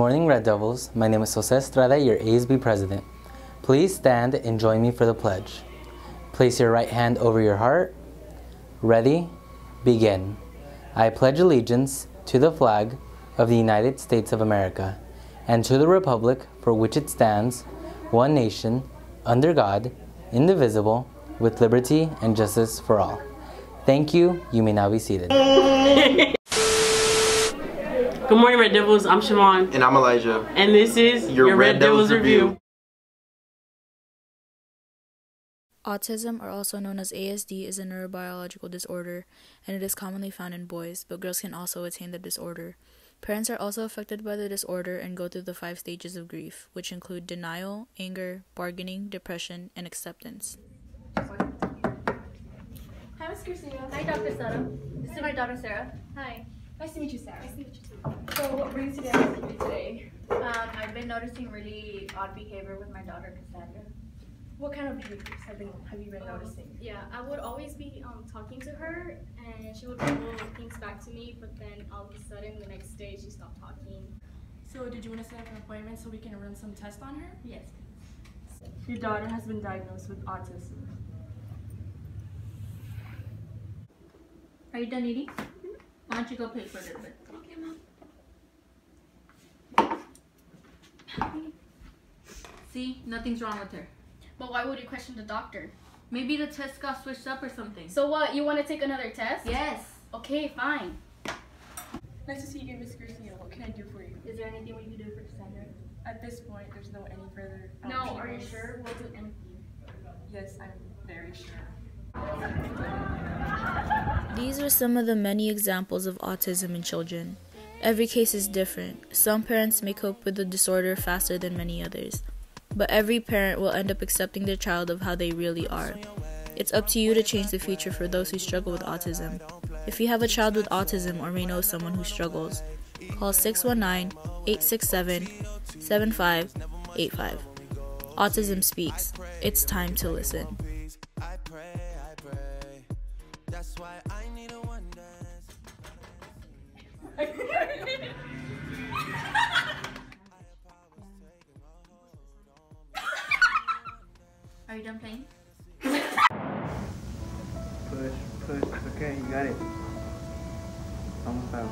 morning, Red Devils. My name is Jose Estrada, your ASB president. Please stand and join me for the pledge. Place your right hand over your heart. Ready? Begin. I pledge allegiance to the flag of the United States of America and to the republic for which it stands, one nation, under God, indivisible, with liberty and justice for all. Thank you. You may now be seated. Good morning, Red Devils. I'm Siobhan. And I'm Elijah. And this is your Red Devils Review. Autism, or also known as ASD, is a neurobiological disorder, and it is commonly found in boys, but girls can also attain the disorder. Parents are also affected by the disorder and go through the 5 stages of grief, which include denial, anger, bargaining, depression, and acceptance. Hi, Ms. Garcia. Hi, Dr. Sutter. This is my daughter, Sarah. Hi. Nice to meet you, Sarah. Nice to meet you, too. So what brings you down to me today? I've been noticing really odd behavior with my daughter, Cassandra. What kind of behaviors have you been noticing? Yeah, I would always be talking to her, and she would pull things back to me, but then all of a sudden, the next day, she stopped talking. So did you want to set up an appointment so we can run some tests on her? Yes, please. Your daughter has been diagnosed with autism. Are you done eating? Mm-hmm. Why don't you go play for a little bit? Okay, Mom. See, nothing's wrong with her. But why would you question the doctor? Maybe the test got switched up or something. So what, you want to take another test? Yes. Okay, fine. Nice to see you again, Miss Garcia. What can I do for you? Is there anything we can do for Cassandra? At this point, there's no any further options. No, are you sure? We'll do anything. Yes, I'm very sure. These are some of the many examples of autism in children. Every case is different. Some parents may cope with the disorder faster than many others. But every parent will end up accepting their child of how they really are. It's up to you to change the future for those who struggle with autism. If you have a child with autism or may know someone who struggles, call 619-867-7585. Autism Speaks. It's time to listen. Are you done playing? Push, okay, you got it. Almost out.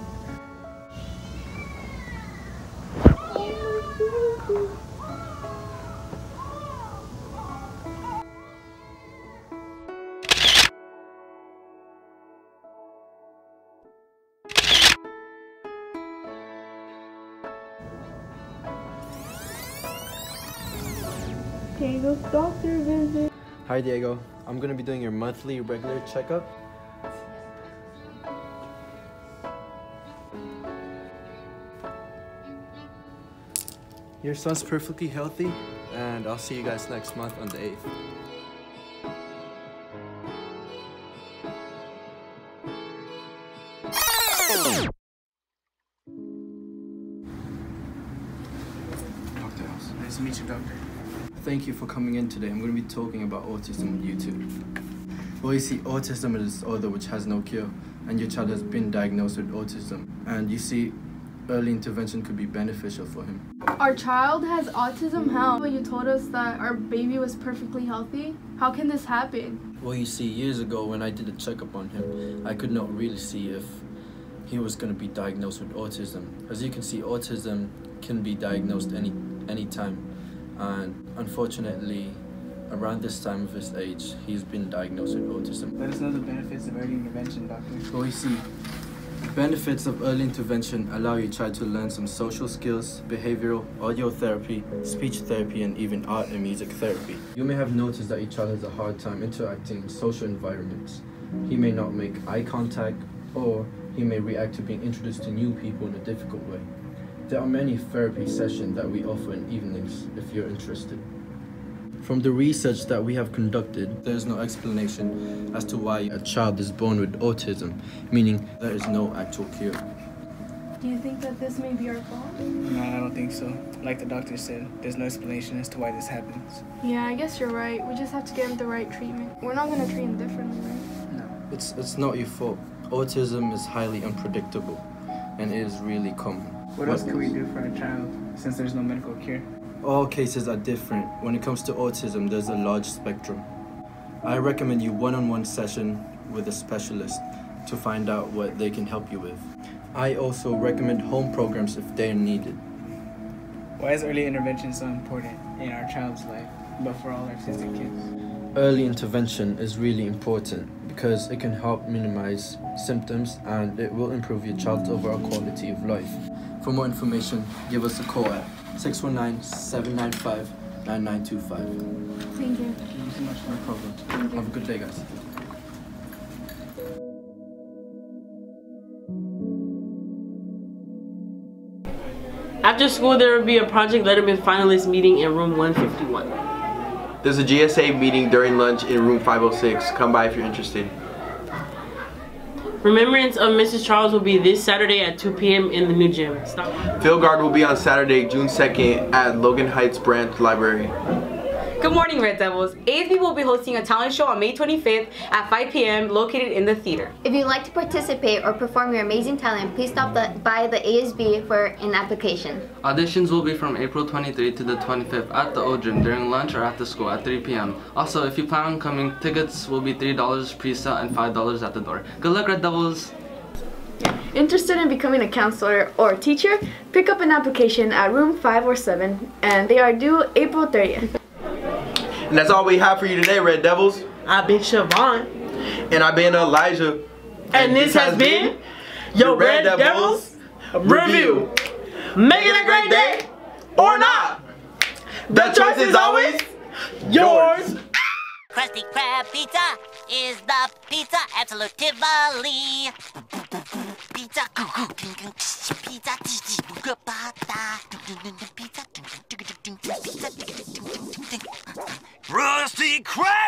Diego's doctor visit. Hi, Diego. I'm gonna be doing your monthly regular checkup. Your son's perfectly healthy, and I'll see you guys next month on the 8th. Dr. House, nice to meet you, Doctor. Thank you for coming in today. I'm going to be talking about autism with you two. Well, you see, autism is a disorder which has no cure, and your child has been diagnosed with autism. And you see, early intervention could be beneficial for him. Our child has autism. How? Well, you told us that our baby was perfectly healthy. How can this happen? Well, you see, years ago when I did a checkup on him, I could not really see if he was going to be diagnosed with autism. As you can see, autism can be diagnosed any time. And unfortunately, around this time of his age, he's been diagnosed with autism. Let us know the benefits of early intervention, Doctor. Well, you see, the benefits of early intervention allow your child to learn some social skills, behavioral, audio therapy, speech therapy, and even art and music therapy. You may have noticed that your child has a hard time interacting in social environments. He may not make eye contact, or he may react to being introduced to new people in a difficult way. There are many therapy sessions that we offer in evenings if you're interested. From the research that we have conducted, there is no explanation as to why a child is born with autism, meaning there is no actual cure. Do you think that this may be our fault? No, I don't think so. Like the doctor said, there's no explanation as to why this happens. Yeah, I guess you're right. We just have to give him the right treatment. We're not going to treat him differently, right? No. It's not your fault. Autism is highly unpredictable and it is really common. What else can we do for our child since there's no medical cure? All cases are different. When it comes to autism, there's a large spectrum. I recommend you one-on-one session with a specialist to find out what they can help you with. I also recommend home programs if they are needed. Why is early intervention so important in our child's life, but for all autistic kids? Early intervention is really important because it can help minimize symptoms and it will improve your child's overall quality of life. For more information, give us a call at 619-795-9925. Thank you. Thank you so much for the program. Have a good day, guys. After school, there will be a Project Letterman finalist meeting in room 151. There's a GSA meeting during lunch in room 506. Come by if you're interested. Remembrance of Mrs. Charles will be this Saturday at 2 p.m. in the new gym. Stop. Phil Guard will be on Saturday, June 2nd at Logan Heights Branch Library. Good morning, Red Devils. ASD will be hosting a talent show on May 25th at 5 p.m. located in the theater. If you'd like to participate or perform your amazing talent, please stop by the ASB for an application. Auditions will be from April 23rd to the 25th at the old gym during lunch or after school at 3 p.m. Also, if you plan on coming, tickets will be $3 pre-sale and $5 at the door. Good luck, Red Devils! Interested in becoming a counselor or teacher? Pick up an application at room 5 or 7 and they are due April 30th. And that's all we have for you today, Red Devils. I've been Siobhan. And I've been Elijah. And this has been your Red Devils Review. Make it a great day or not. The choice is always yours. Krusty Crab Pizza is the pizza absolute Tivoli. Pizza, pizza, pizza, pizza. Krusty Crab!